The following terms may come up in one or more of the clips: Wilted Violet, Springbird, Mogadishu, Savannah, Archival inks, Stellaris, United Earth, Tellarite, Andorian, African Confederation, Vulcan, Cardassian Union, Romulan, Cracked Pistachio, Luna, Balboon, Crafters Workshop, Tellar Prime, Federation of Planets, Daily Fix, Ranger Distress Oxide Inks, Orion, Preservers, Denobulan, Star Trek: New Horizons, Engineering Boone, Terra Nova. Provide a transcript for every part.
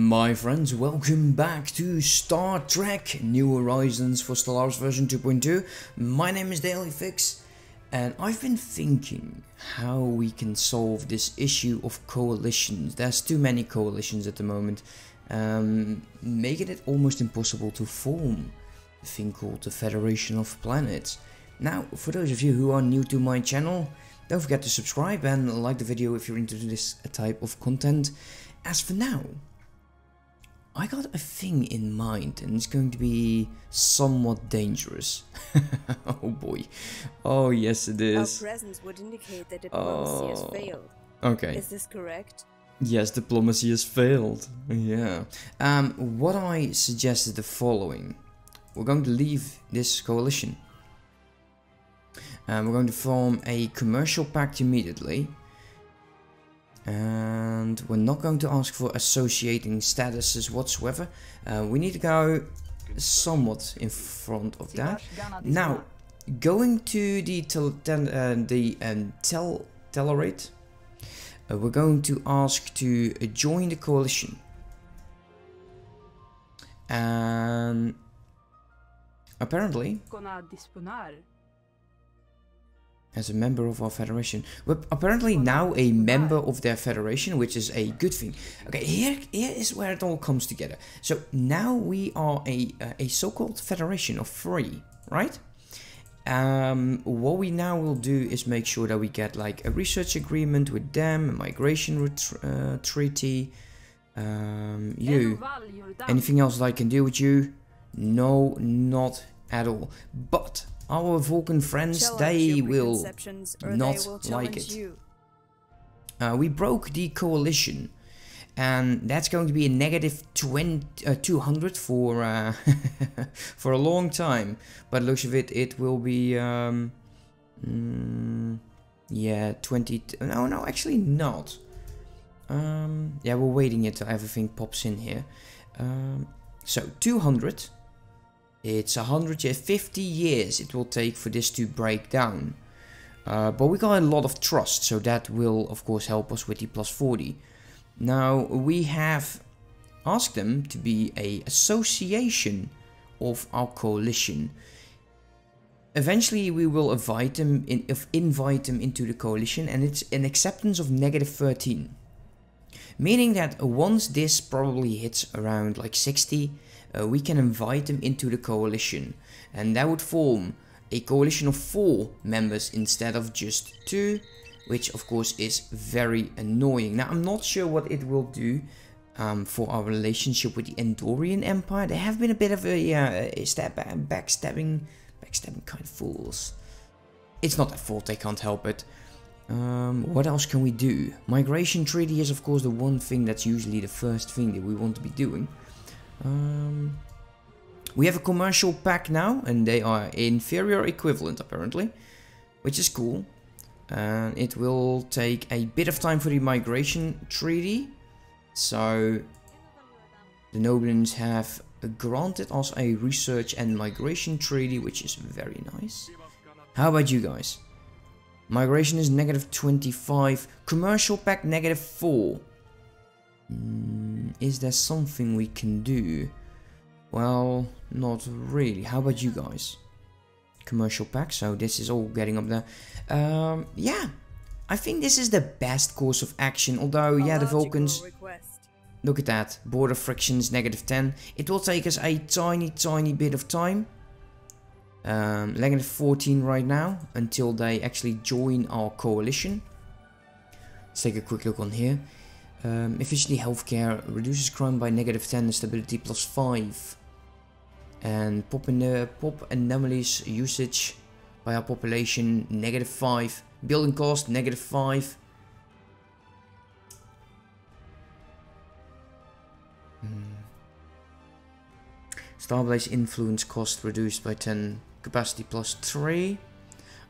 My friends, welcome back to Star Trek New Horizons for Stellaris version 2.2. My name is Daily Fix, and I've been thinking how we can solve this issue of coalitions. There's too many coalitions at the moment, making it almost impossible to form a thing called the Federation of Planets. Now, for those of you who are new to my channel, don't forget to subscribe and like the video if you're into this type of content. As for now, I got a thing in mind, and it's going to be somewhat dangerous. Oh boy. Oh yes it is. Our presence would indicate that diplomacy has failed. Okay. Is this correct? Yes, diplomacy has failed. Yeah. What I suggest is the following. We're going to leave this coalition. We're going to form a commercial pact immediately. And we're not going to ask for associating statuses whatsoever. We need to go somewhat in front of that. Now, going to the Tellarite, we're going to ask to join the coalition. And apparently, as a member of our federation, we're apparently now a member of their federation, which is a good thing. Okay, here is where it all comes together. So now we are a so-called federation of three, right? What we now will do is make sure that we get like a research agreement with them, a migration treaty. You, anything else that I can do with you? No, not at all. But our Vulcan friends, they will not like it. We broke the coalition, and that's going to be a negative 200 for for a long time. But looks of it, it will be yeah, 20. No, actually not. Yeah, we're waiting until everything pops in here. So 200. It's 150 years it will take for this to break down. But we got a lot of trust, so that will of course help us with the plus 40. Now, we have asked them to be an association of our coalition. Eventually we will invite them, into the coalition, and it's an acceptance of negative 13. Meaning that once this probably hits around like 60, we can invite them into the coalition, and that would form a coalition of 4 members instead of just 2, which of course is very annoying. Now, I'm not sure what it will do for our relationship with the Andorian Empire. They have been a bit of a backstabbing kind of fools. It's not their fault, they can't help it. What else can we do? Migration treaty is of course the one thing that's usually the first thing that we want to be doing. We have a commercial pack now, and they are inferior equivalent apparently, which is cool. And it will take a bit of time for the migration treaty. So the Denobulans have granted us a research and migration treaty, which is very nice. How about you guys? Migration is negative 25, commercial pack negative 4. Is there something we can do? Well, not really. How about you guys? Commercial pack, so this is all getting up there. Yeah, I think this is the best course of action, although, yeah, the Vulcans... Look at that, border frictions negative 10. It will take us a tiny bit of time. Negative 14 right now, until they actually join our coalition. Let's take a quick look on here. Efficiently healthcare reduces crime by negative 10 and stability plus 5. And pop anomalies usage by our population negative 5. Building cost negative 5. Starblaze influence cost reduced by 10. Capacity plus 3.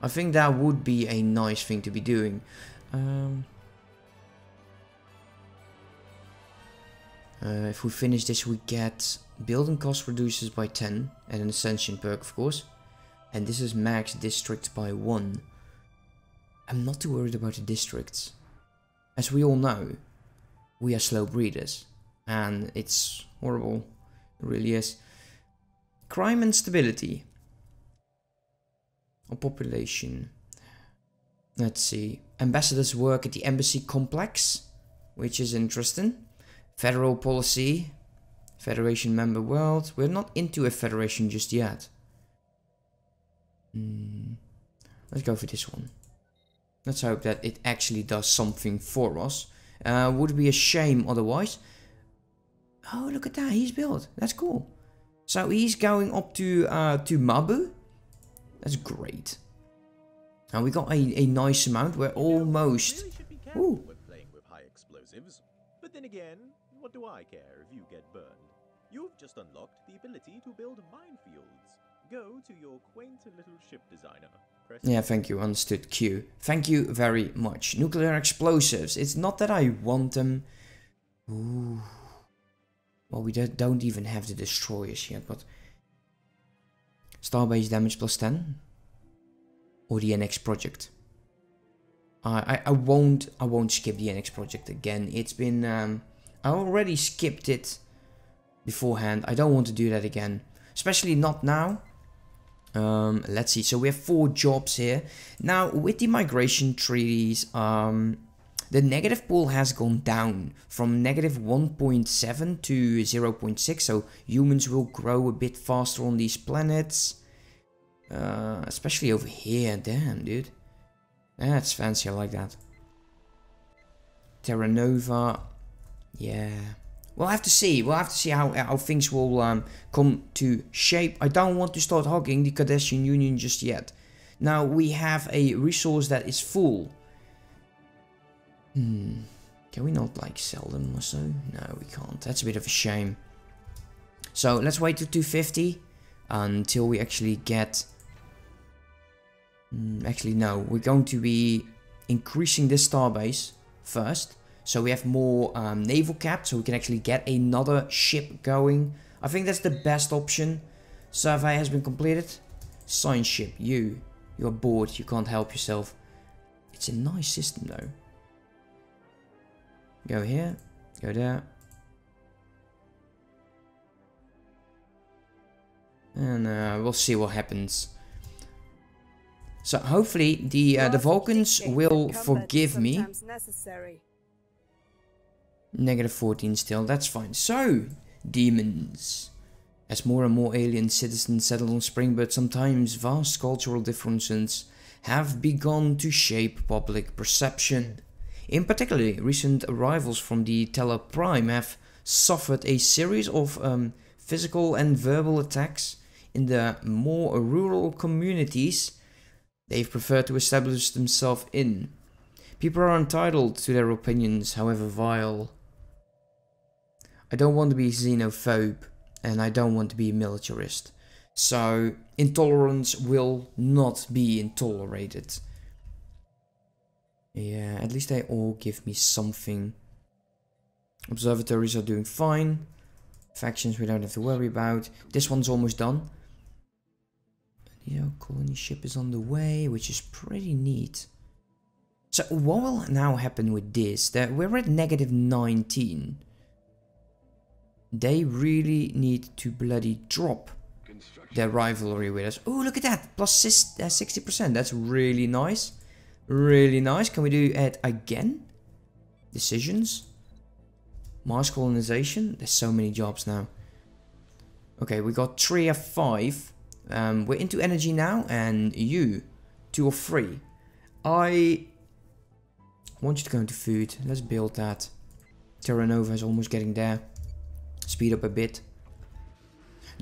I think that would be a nice thing to be doing. If we finish this, we get building cost reduces by 10 and an ascension perk, of course. And this is max district by 1. I'm not too worried about the districts. As we all know, we are slow breeders. and it's horrible, it really is. Crime and stability. Or population. Let's see. Ambassadors work at the embassy complex, which is interesting. Federal policy. Federation member world. We're not into a federation just yet. Let's go for this one. Let's hope that it actually does something for us. Would be a shame otherwise. Oh, look at that. He's built. That's cool. So he's going up to Mabu. That's great. And we got a nice amount. We're almost... Ooh. But then again, what do I care if you get burned? You've just unlocked the ability to build minefields. Go to your quaint little ship designer. Yeah, thank you. Understood. Q. Thank you very much. Nuclear explosives. It's not that I want them. Ooh. Well, we don't even have the destroyers yet, but... Starbase damage plus 10. Or the NX project. I won't skip the NX project again. It's been... I already skipped it beforehand. I don't want to do that again. Especially not now. Let's see. So we have 4 jobs here. Now, with the migration treaties... the negative pool has gone down from negative 1.7 to 0.6, so humans will grow a bit faster on these planets. Especially over here, damn dude. That's fancy, I like that. Terra Nova, yeah. We'll have to see how things will come to shape. I don't want to start hogging the Cardassian Union just yet. Now we have a resource that is full. Can we not like sell them or so? No, we can't. That's a bit of a shame. So let's wait to 250 until we actually get... actually no, we're going to be increasing this starbase first. So we have more naval cap, so we can actually get another ship going. I think that's the best option. Survey has been completed. Science ship, you're bored, you can't help yourself. It's a nice system though. Go here, go there. And we'll see what happens. So hopefully the Vulcans will forgive me. Negative 14 still, that's fine. So, demons. As more and more alien citizens settle on Springbird, sometimes vast cultural differences have begun to shape public perception. In particular, recent arrivals from the Tellar Prime have suffered a series of physical and verbal attacks. In the more rural communities they've preferred to establish themselves in. People are entitled to their opinions, however vile. I don't want to be xenophobe, and I don't want to be a militarist. So, intolerance will not be tolerated. Yeah, at least they all give me something. Observatories are doing fine. Factions we don't have to worry about. This one's almost done. The colony ship is on the way, which is pretty neat. So what will now happen with this? That we're at negative 19. They really need to bloody drop their rivalry with us. Oh, look at that! Plus 60%. That's really nice. Really nice. Can we do it again? Decisions. Mars colonization. There's so many jobs now. Okay, we got 3 of 5. We're into energy now, and you 2 of 3. I want you to go into food. Let's build that. Terra Nova is almost getting there. Speed up a bit.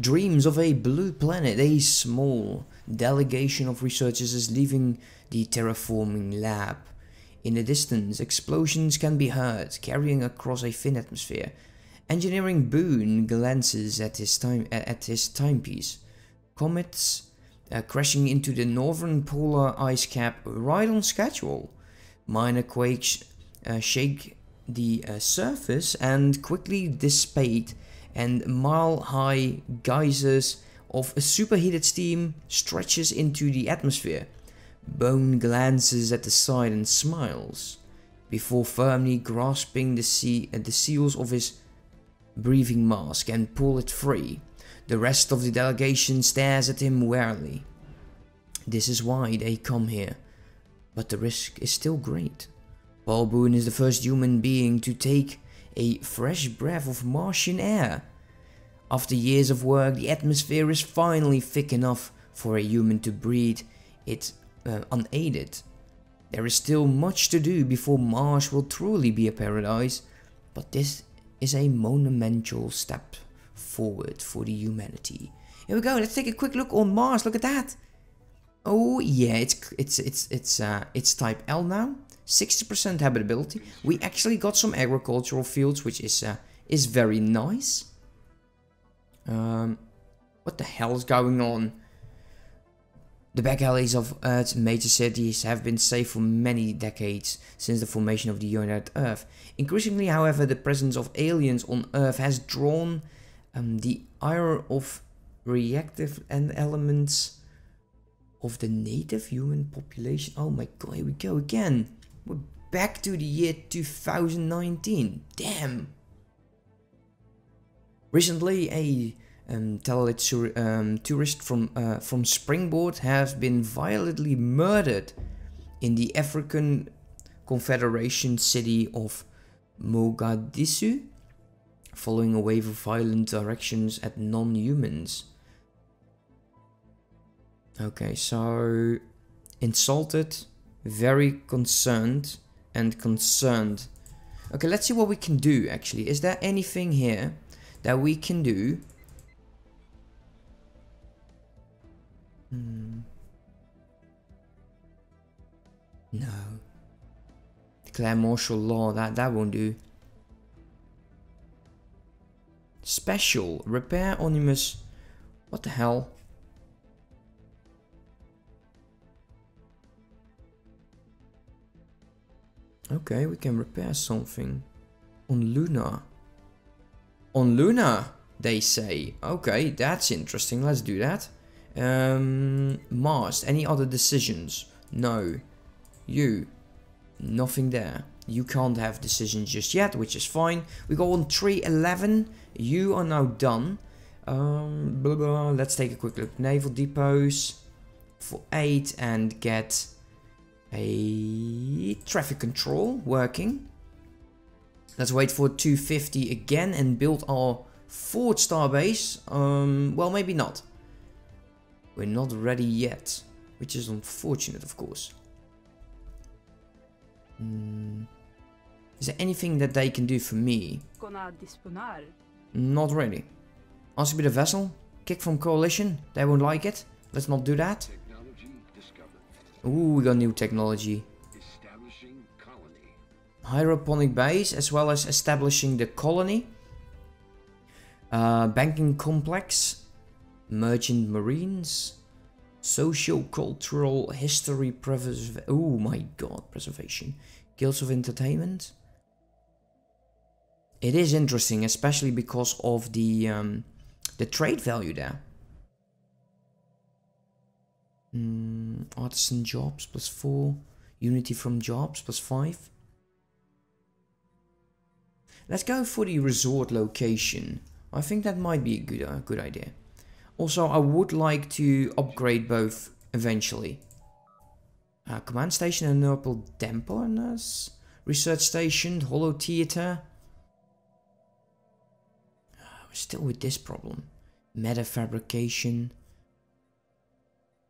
Dreams of a blue planet. A small delegation of researchers is leaving the terraforming lab. In the distance, explosions can be heard, carrying across a thin atmosphere. Engineering Boone glances at his timepiece. Comets crashing into the northern polar ice cap right on schedule. Minor quakes shake the surface and quickly dissipate, and mile-high geysers of superheated steam stretches into the atmosphere. Bone glances at the side and smiles, before firmly grasping the seals of his breathing mask and pull it free. The rest of the delegation stares at him warily. This is why they come here. But the risk is still great. Balboon is the first human being to take a fresh breath of Martian air. After years of work, the atmosphere is finally thick enough for a human to breathe it unaided. There is still much to do before Mars will truly be a paradise, but this is a monumental step forward for the humanity. Here we go, let's take a quick look on Mars, look at that! Oh yeah, it's type L now, 60% habitability. We actually got some agricultural fields, which is very nice. What the hell is going on? The back alleys of Earth's major cities have been safe for many decades since the formation of the United Earth. Increasingly, however, the presence of aliens on Earth has drawn the ire of reactive and elements of the native human population. Oh my god, here we go again. We're back to the year 2019. Damn. Recently, a Tellarite tourist from Springbird has been violently murdered in the African Confederation city of Mogadishu, following a wave of violent directions at non-humans. Okay, so insulted, very concerned, and concerned. Okay, let's see what we can do actually. Is there anything here that we can do? No. Declare martial law, that won't do. Special, repair Onimus. What the hell? Okay, we can repair something. On Luna. On Luna, they say. Okay, that's interesting. Let's do that. Mars, any other decisions? No. You. Nothing there. You can't have decisions just yet, which is fine. We go on 311. You are now done. Blah, blah. Let's take a quick look. Naval depots. For 8 and get a traffic control working. Let's wait for 250 again and build our fourth star base. Well, maybe not. We're not ready yet, which is unfortunate, of course. Is there anything that they can do for me? Not really. Ask to be the vessel. Kick from coalition. They won't like it. Let's not do that. Ooh, we got new technology. Establishing colony. Hydroponic base, as well as establishing the colony. Banking complex. Merchant marines. Socio-cultural history preservation. Oh my god, preservation. Guilds of entertainment. It is interesting, especially because of the trade value there. Artisan jobs plus 4. Unity from jobs plus 5. Let's go for the resort location. I think that might be a good idea. Also, I would like to upgrade both eventually. Command station and Nurple Dampeners. Research station, Holo Theater. We're still with this problem. Meta fabrication.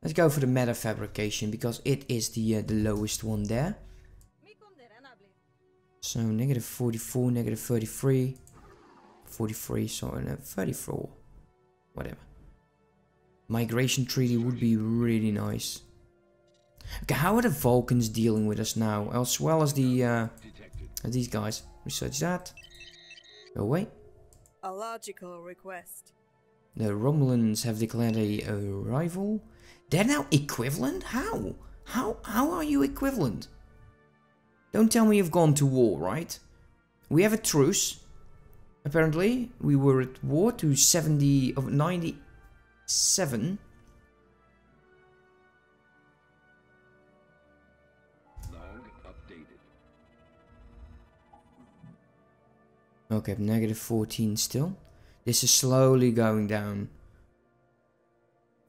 Let's go for the meta fabrication because it is the lowest one there. So negative 44, negative 33, 43, sorry, 34, whatever. Migration treaty would be really nice. Okay, how are the Vulcans dealing with us now? As well as the these guys. Research that. Go away. A logical request. The Romulans have declared a rival. They're now equivalent? How? How are you equivalent? Don't tell me you've gone to war, right? We have a truce. Apparently, we were at war to 97. Log updated. Okay, negative 14 still. This is slowly going down.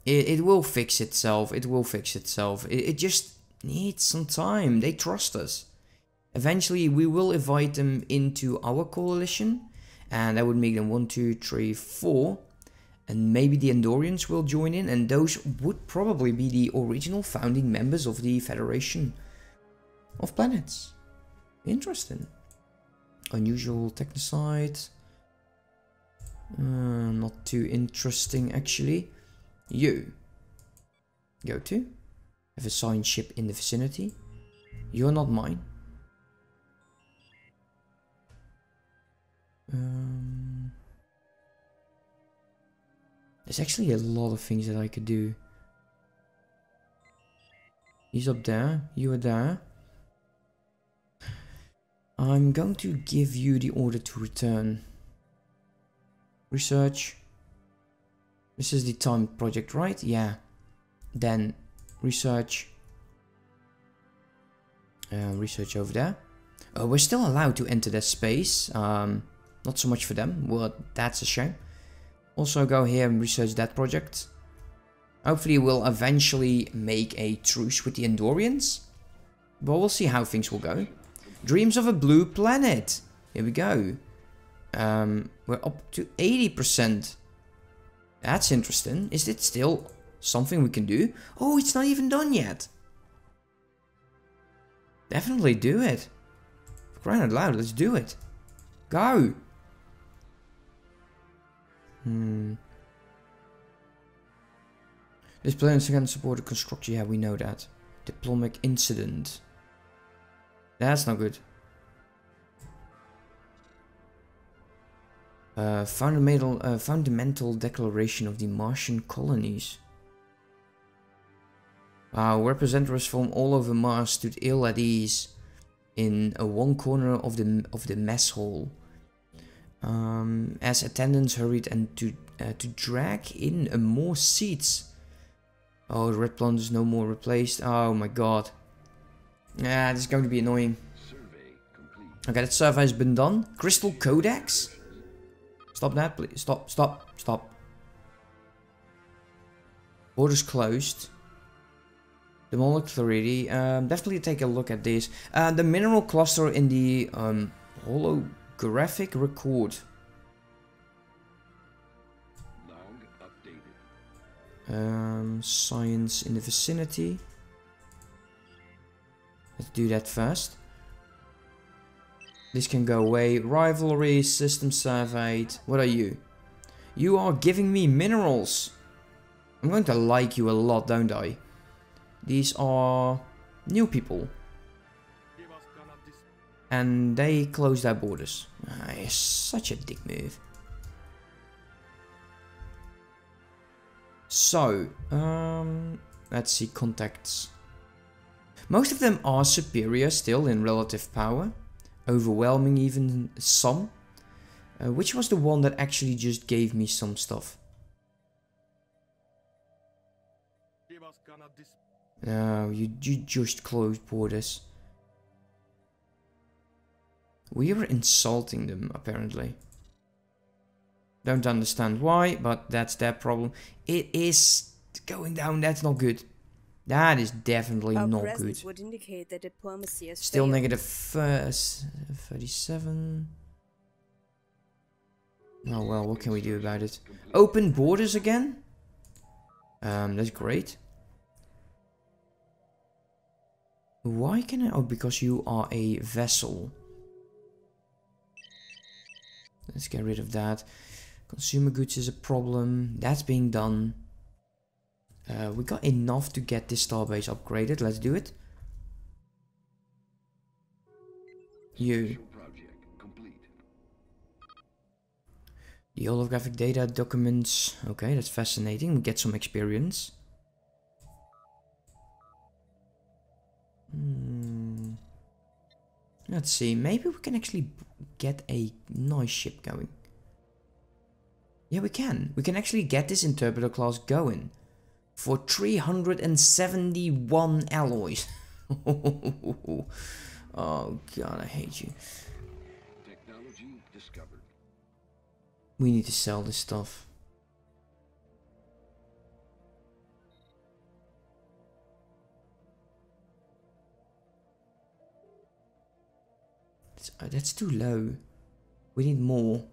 It will fix itself. It will fix itself. It just needs some time. They trust us. Eventually, we will invite them into our coalition. And that would make them 1, 2, 3, 4. And maybe the Andorians will join in. And those would probably be the original founding members of the Federation of Planets. Interesting. Unusual technocide. Not too interesting, actually. You. Go to. Have a assigned ship in the vicinity. You're not mine. There's actually a lot of things that I could do. He's up there. You are there. I'm going to give you the order to return. Research. This is the time project, right? Yeah. Then research. Research over there. Oh, we're still allowed to enter their space. Not so much for them. Well, that's a shame. Also go here and research that project. Hopefully we'll eventually make a truce with the Andorians. But we'll see how things will go. Dreams of a blue planet. Here we go. We're up to 80%. That's interesting. Is it still something we can do? Oh, it's not even done yet. Definitely do it. For crying out loud, let's do it. Go. This planet can support a construction. Yeah, we know that. Diplomatic incident. That's not good. Fundamental declaration of the Martian colonies. Our representatives from all over Mars stood ill at ease in one corner of the mess hall, as attendants hurried and to drag in more seats. Oh, the red plant is no more replaced. Oh my god. Yeah, this is going to be annoying. Okay, that survey has been done. Crystal Codex? Stop that, please. Stop, stop, stop. Borders closed. Demonic clarity. Definitely take a look at this. The mineral cluster in the holographic record. Science in the vicinity. Let's do that first. This can go away. Rivalry, system surveyed. What are you? You are giving me minerals. I'm going to like you a lot, don't I? These are new people. And they close their borders. Ah, it's such a dick move. So, let's see, contacts. Most of them are superior still in relative power, overwhelming even some. Which was the one that actually just gave me some stuff? No, you just closed borders. We were insulting them, apparently. Don't understand why, but that's their problem. It is going down, that's not good. That is definitely our not good. Would indicate that diplomacy has still failed. Negative 37. Oh well, what can we do about it? Open borders again? That's great. Why can I... Oh, because you are a vessel. Let's get rid of that. Consumer goods is a problem. That's being done. We got enough to get this starbase upgraded. Let's do it. You. The holographic data documents. Okay, that's fascinating. We get some experience. Let's see. Maybe we can actually get a nice ship going. Yeah, we can. We can actually get this interpreter class going. For 371 alloys. Oh god, I hate you. Technology discovered. We need to sell this stuff. That's too low. We need more.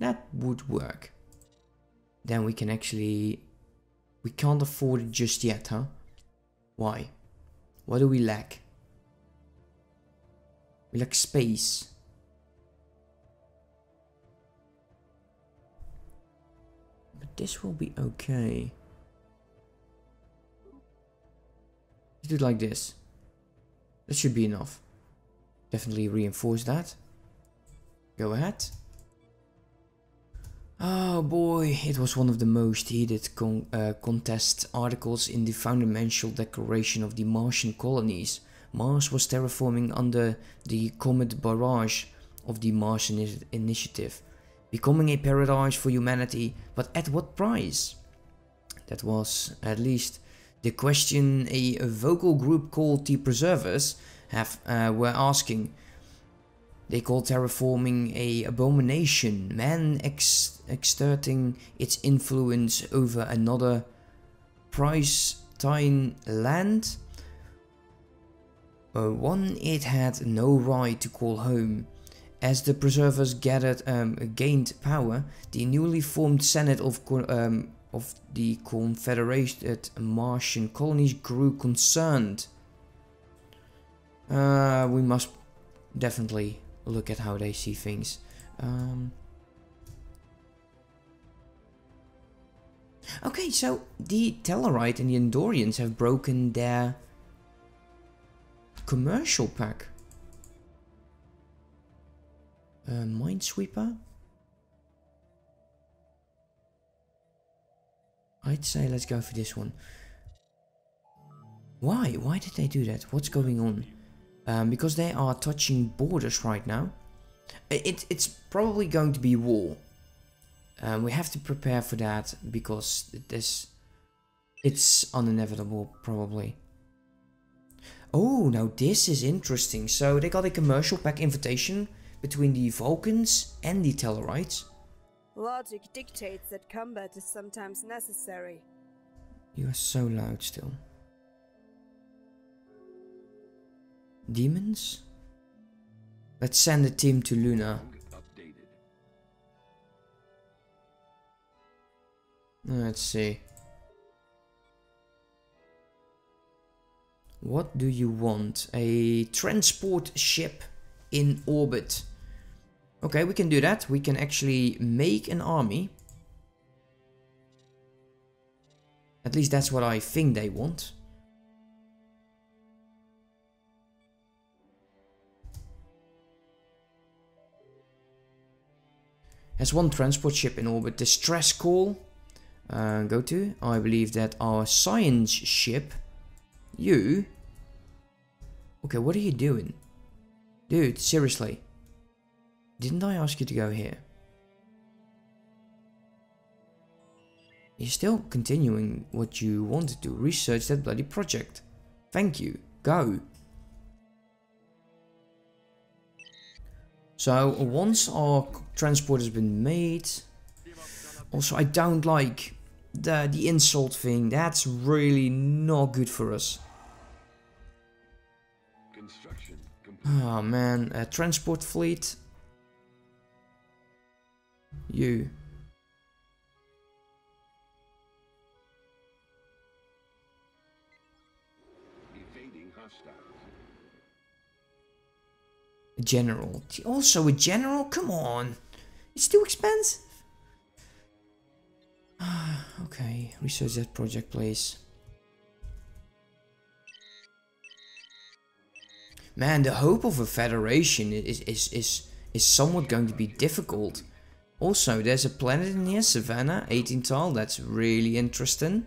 That would work. Then we can actually... We can't afford it just yet, huh? Why? What do we lack? We lack space. But this will be okay. Let's do it like this. That should be enough. Definitely reinforce that. Go ahead. Oh boy, it was one of the most heated contest articles in the fundamental declaration of the Martian colonies. Mars was terraforming under the comet barrage of the Martian initiative, becoming a paradise for humanity, but at what price? That was, at least, the question a vocal group called the Preservers were asking. They call terraforming an abomination, man exerting its influence over another pristine land, one it had no right to call home. As the Preservers gained power, the newly formed Senate of the Confederated Martian Colonies grew concerned. We must definitely... look at how they see things. Okay, so the Tellarite and the Andorians have broken their commercial pact. Minesweeper? I'd say let's go for this one. Why? Why did they do that? What's going on? Because they are touching borders right now. It's probably going to be war. We have to prepare for that because it's inevitable, probably. Oh, now this is interesting. So they got a commercial pact invitation between the Vulcans and the Tellarites. Logic dictates that combat is sometimes necessary. You are so loud still. Demons? Let's send a team to Luna. Let's see. What do you want? A transport ship in orbit. Okay, we can do that. We can actually make an army. At least that's what I think they want. Has one transport ship in orbit. Distress call. Go to. I believe that our science ship. You. Okay, what are you doing? Dude, seriously. Didn't I ask you to go here? You're still continuing what you wanted to. Research that bloody project. Thank you. Go. So, once our transport has been made... Also, I don't like the insult thing. That's really not good for us. Oh man, a transport fleet. You. A general. Also a general? Come on! It's too expensive! Okay, research that project, please. Man, the hope of a federation is somewhat going to be difficult. Also, there's a planet in here, Savannah, 18 tile, that's really interesting.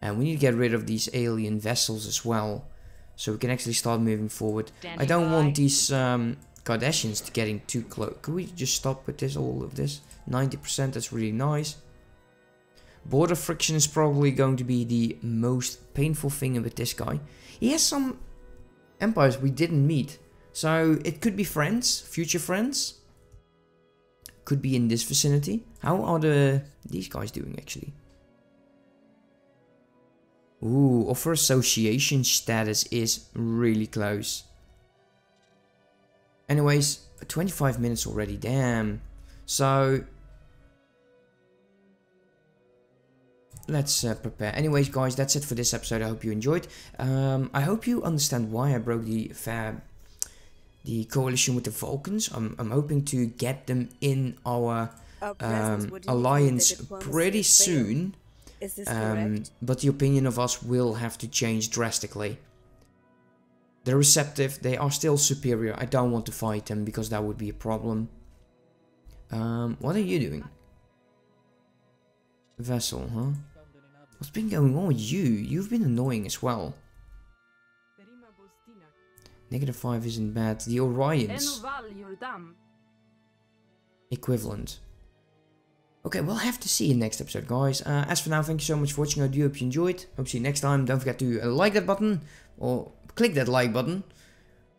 And we need to get rid of these alien vessels as well. So we can actually start moving forward. I don't want these Cardassians to getting too close. Can we just stop with this? All of this, 90%. That's really nice. Border friction is probably going to be the most painful thing with this guy. He has some empires we didn't meet, so it could be friends, future friends. Could be in this vicinity. How are these guys doing actually? Ooh, offer association status is really close. Anyways, 25 minutes already, damn. So let's prepare. Anyways, guys, that's it for this episode. I hope you enjoyed. I hope you understand why I broke the coalition with the Vulcans. I'm hoping to get them in our alliance pretty soon. Is this correct? But the opinion of us will have to change drastically. They're receptive. They are still superior. I don't want to fight them because that would be a problem. What are you doing? Vessel, huh? What's been going on with you? You've been annoying as well. -5 isn't bad. The Orions. Equivalent. Okay, we'll have to see you next episode, guys. As for now, thank you so much for watching. I do hope you enjoyed. Hope to see you next time. Don't forget to like that button. Or click that like button.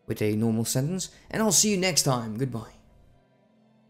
With a normal sentence. And I'll see you next time. Goodbye.